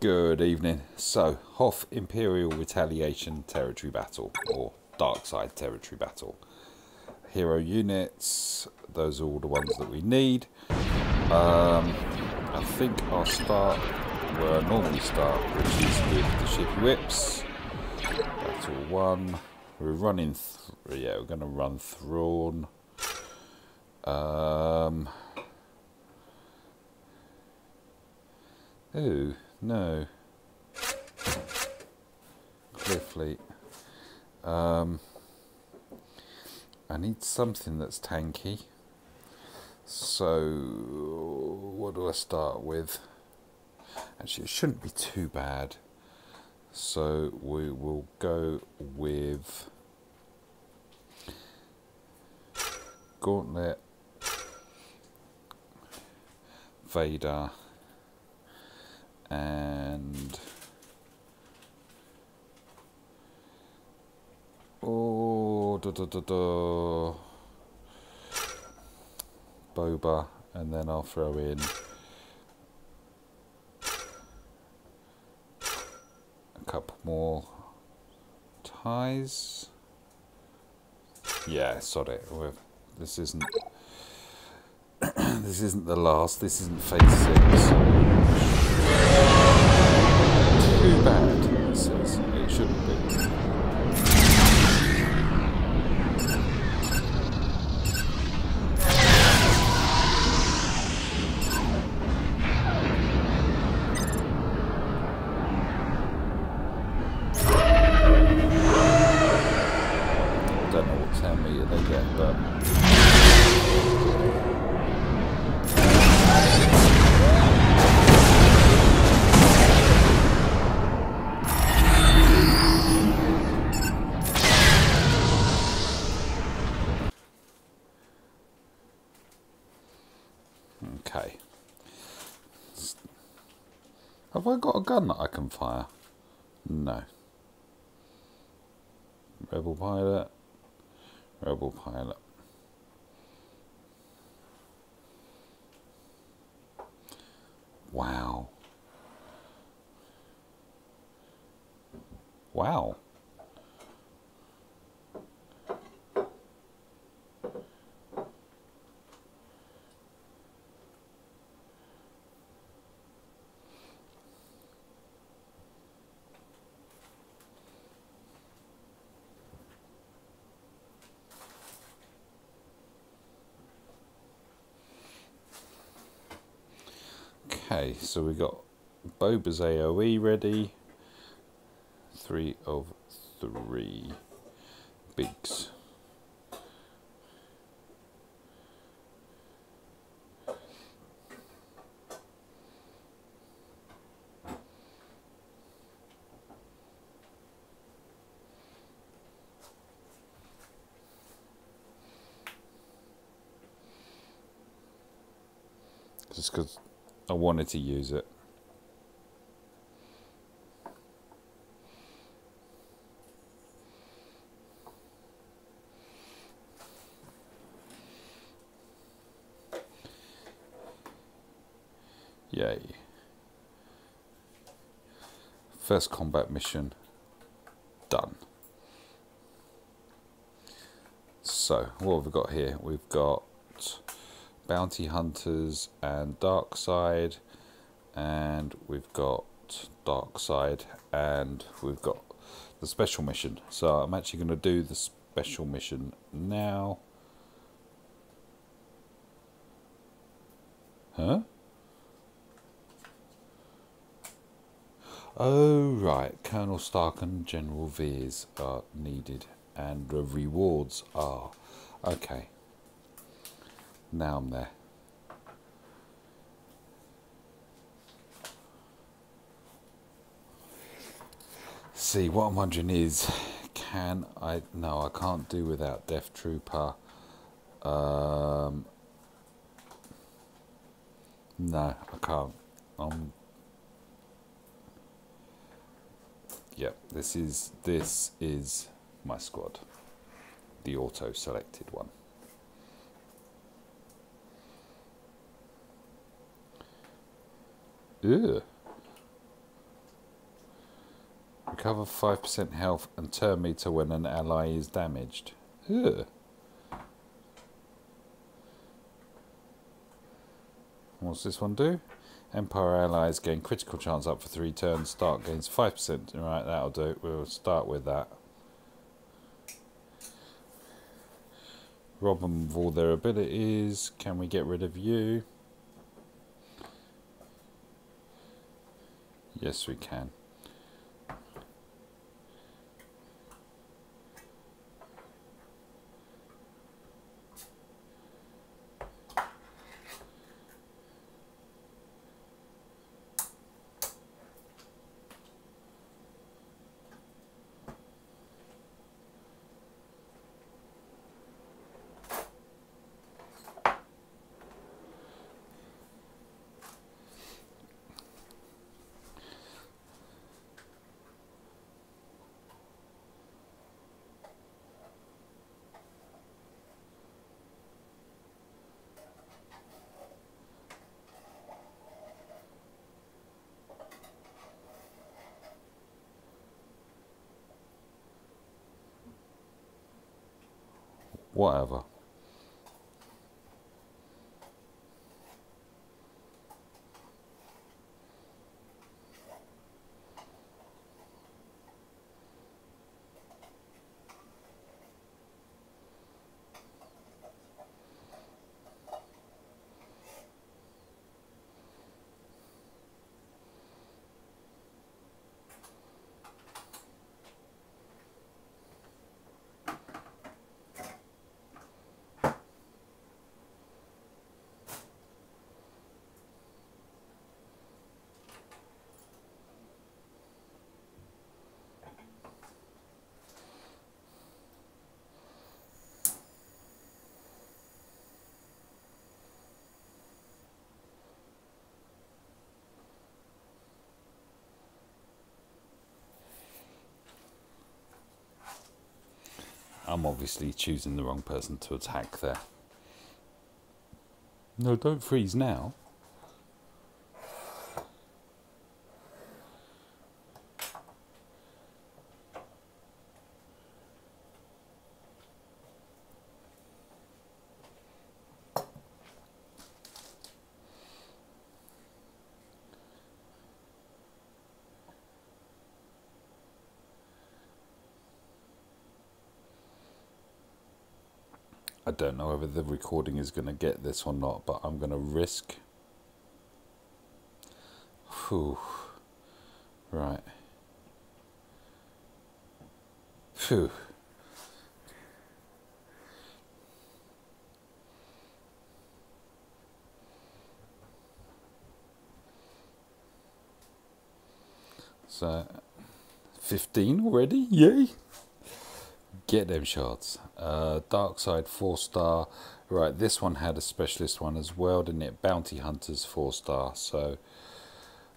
Good evening. So, Hoth Imperial Retaliation Territory Battle, or Dark Side Territory Battle. Hero units, those are all the ones that we need. I think I'll start where I normally start, which is with the Shippy Whips. Battle 1. We're running, we're going to run Thrawn. Ooh, no. Clearfleet. I need something that's tanky. So, what do I start with? Actually, it shouldn't be too bad. So, we will go with Gauntlet, Vader, and Boba, and then I'll throw in a couple more ties. Yeah, sod it. This isn't the last. This isn't phase 6. Too bad. This is. It shouldn't be. Have I got a gun that I can fire? No. Rebel pilot. Rebel pilot. Wow. Wow. Okay, so we got Boba's AoE ready. 3 of 3 bigs. Just because I wanted to use it. Yay. First combat mission done. So, what have we got here? We've got Bounty Hunters and Dark Side, and we've got Dark Side, and we've got the special mission. So I'm actually going to do the special mission now. Huh? Oh right, Colonel Stark and General Veers are needed, and the rewards are okay. Now I'm there. See, what I'm wondering is, can I... No, I can't do without Death Trooper. No, I can't. Yep, this is my squad. The auto-selected one. Ew. recover 5% health and turn meter when an ally is damaged. Ugh. What's this one do? Empire allies gain critical chance up for 3 turns. Stark gains 5%. Right, that'll do. We'll start with that. Rob them of all their abilities. Can we get rid of you? Yes, we can. Whatever. I'm obviously choosing the wrong person to attack there. No, don't freeze now. I don't know whether the recording is going to get this or not, but I'm going to risk. Whew. Right. Phew. So, 15 already? Yay! Get them shots. Dark Side 4-star. Right, this one had a specialist one as well, didn't it? Bounty Hunters 4-star. So,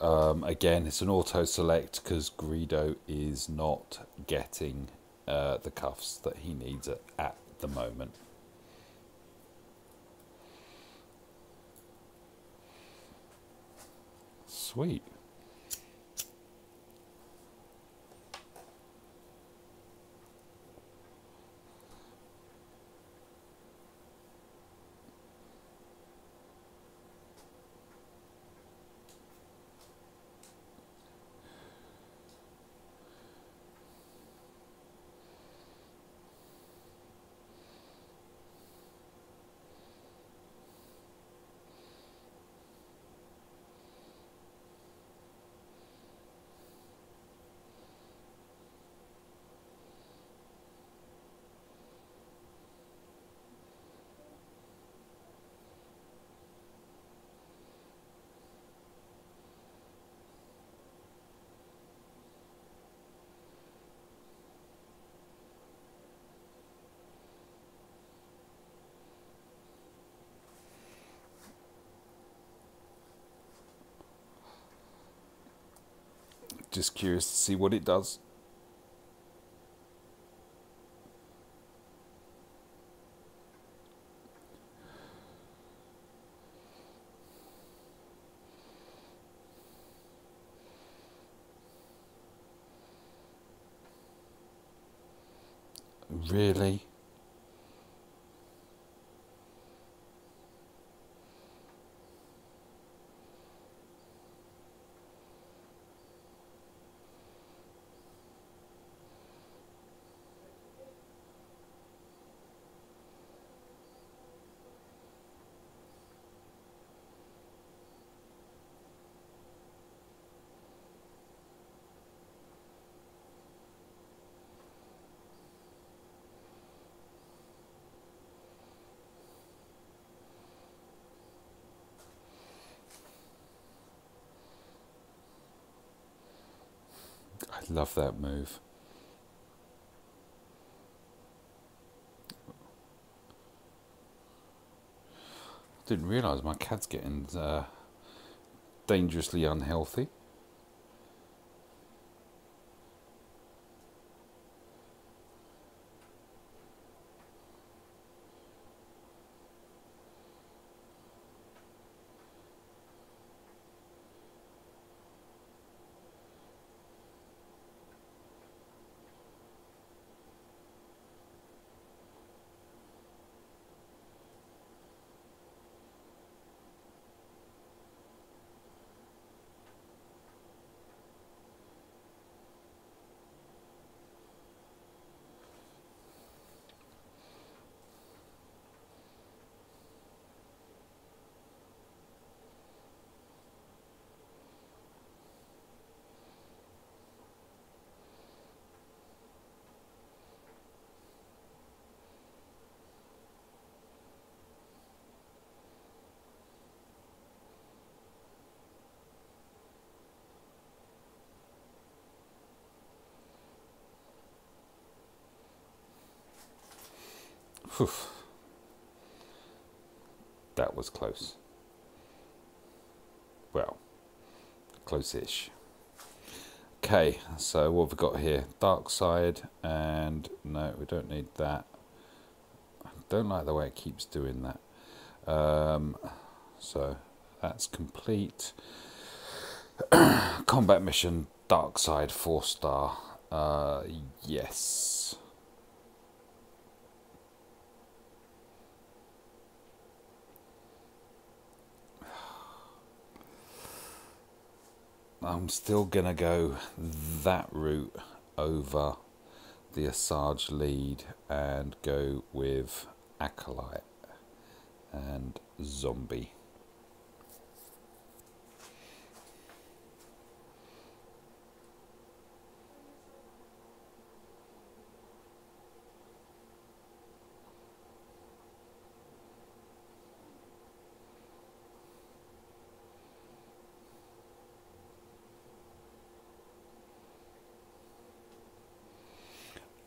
again, it's an auto-select because Greedo is not getting the cuffs that he needs at the moment. Sweet. Just curious to see what it does. Really? Love that move. I didn't realise my cad's getting dangerously unhealthy. Oof. That was close. Well, close-ish. Okay, so what have we got here? Dark Side, and no, we don't need that. I don't like the way it keeps doing that. So that's complete. Combat mission, Dark Side, 4-star. Yes. I'm still gonna go that route over the Asajj lead and go with Acolyte and Zombie.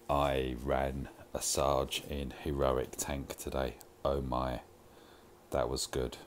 I ran Asajj in Heroic Tank today. Oh my, that was good.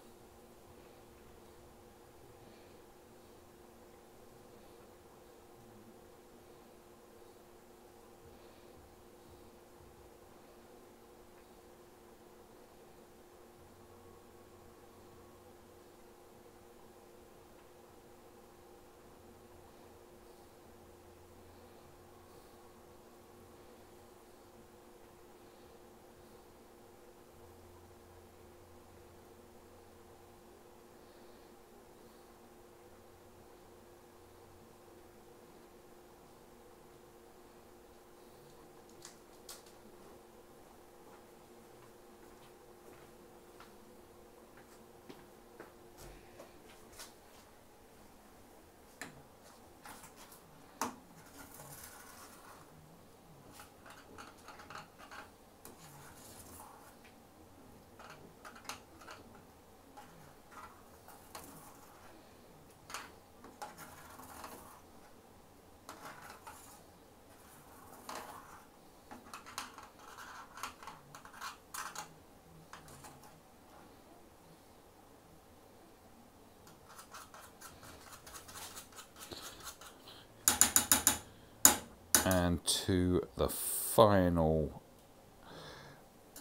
And to the final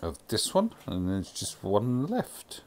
of this one, and there's just one left.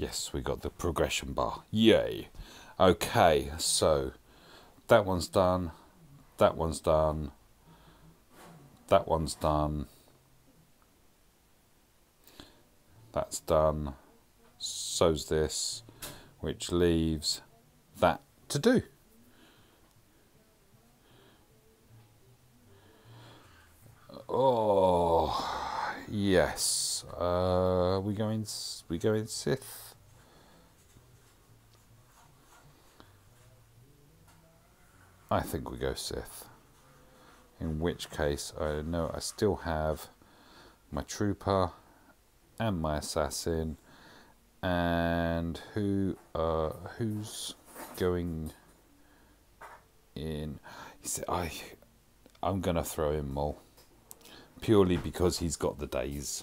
Yes, we got the progression bar. Yay. Okay, so that one's done. That one's done. That one's done. That's done. So's this, which leaves that to do. Oh, yes. We go in Sith. I think we go Sith. In which case, I know I still have my trooper and my assassin, and who's going in? I'm gonna throw in Maul purely because he's got the days.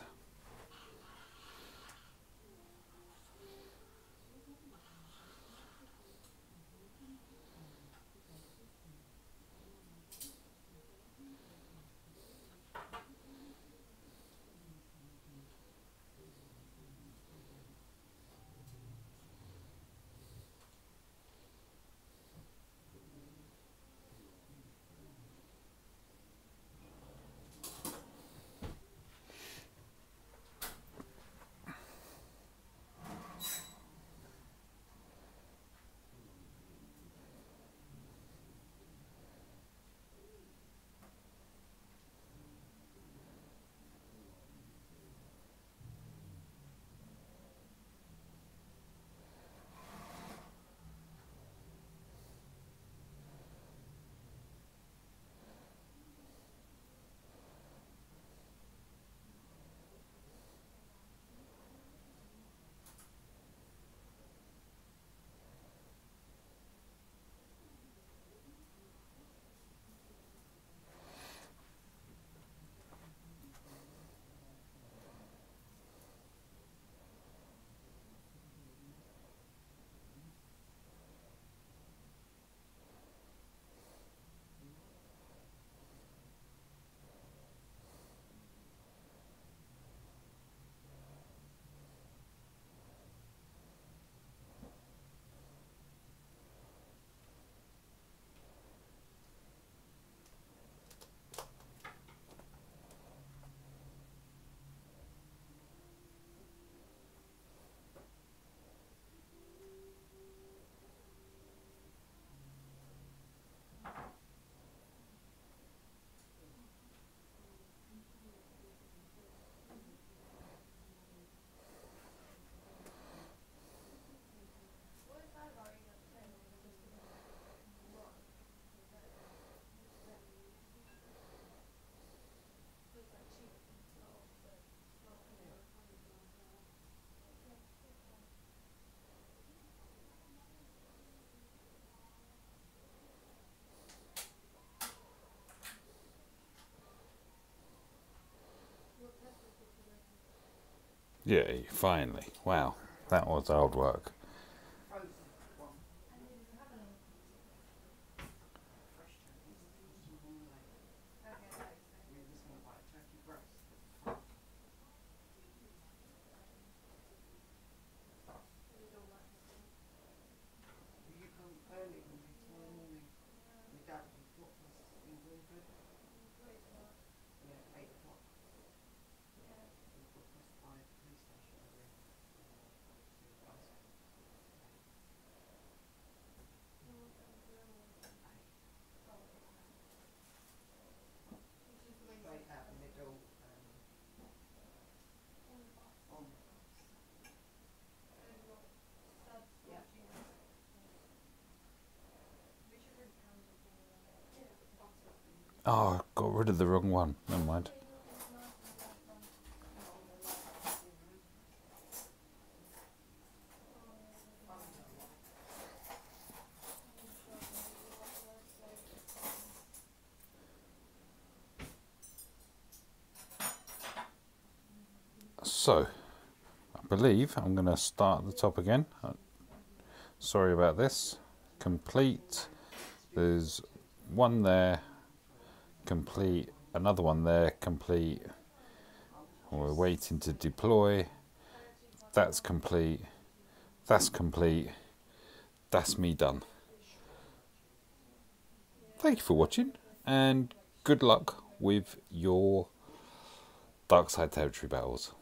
Yay, finally. Wow, that was hard work. Oh, got rid of the wrong one. Never mind. So, I believe I'm going to start at the top again. Sorry about this. Complete. There's one there. Complete, another one there, complete. We're waiting to deploy. That's complete. That's complete. That's me done. Thank you for watching, and good luck with your Dark Side Territory Battles.